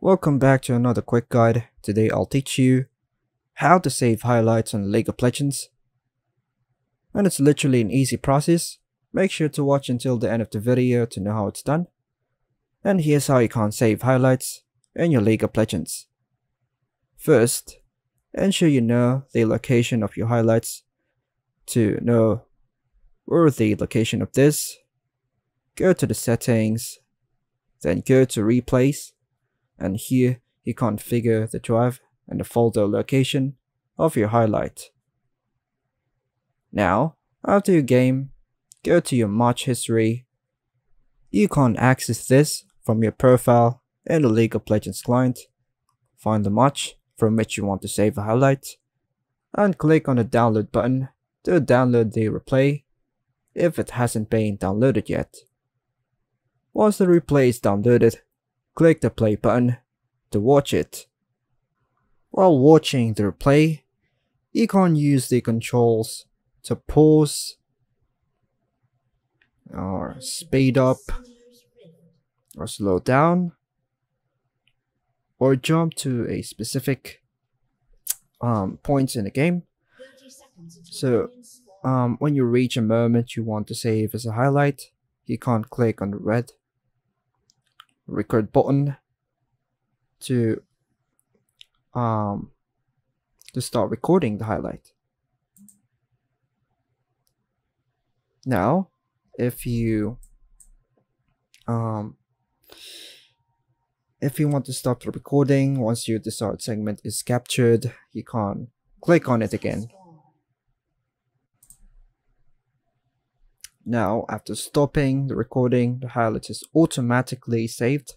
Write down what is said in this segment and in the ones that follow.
Welcome back to another quick guide. Today I'll teach you how to save highlights on League of Legends. And it's literally an easy process. Make sure to watch until the end of the video to know how it's done. And here's how you can save highlights in your League of Legends. First, ensure you know the location of your highlights. To know where the location of this, go to the settings, then go to replays. And here you configure the drive and the folder location of your highlight. Now, after your game, go to your match history. You can access this from your profile in the League of Legends client. Find the match from which you want to save a highlight and click on the download button to download the replay if it hasn't been downloaded yet. Once the replay is downloaded, click the play button to watch it. While watching the replay, you can use the controls to pause or speed up or slow down or jump to a specific point in the game. So when you reach a moment you want to save as a highlight, you can click on the red record button to start recording the highlight. Now, if you want to stop the recording once your desired segment is captured, you can click on it again. Now, after stopping the recording, the highlight is automatically saved.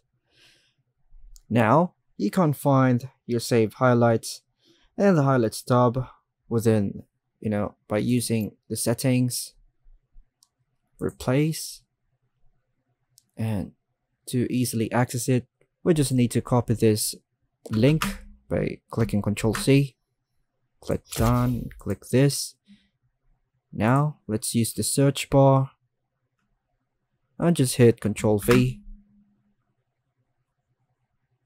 Now, you can find your saved highlights in the highlights tab within, by using the settings, replace, and to easily access it, we just need to copy this link by clicking Ctrl+C, click done, click this. Now, let's use the search bar and just hit Ctrl+V,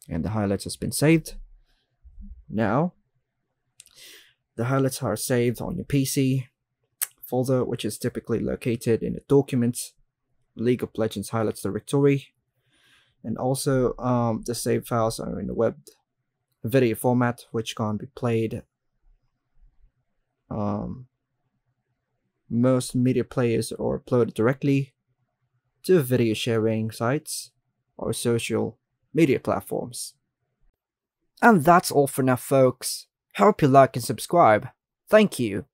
and the highlights has been saved. Now, the highlights are saved on your PC folder, which is typically located in the Documents, League of Legends Highlights Directory, and also the save files are in the web video format, which can be played most media players are uploaded directly to video sharing sites or social media platforms. And that's all for now, folks. Hope you like and subscribe. Thank you.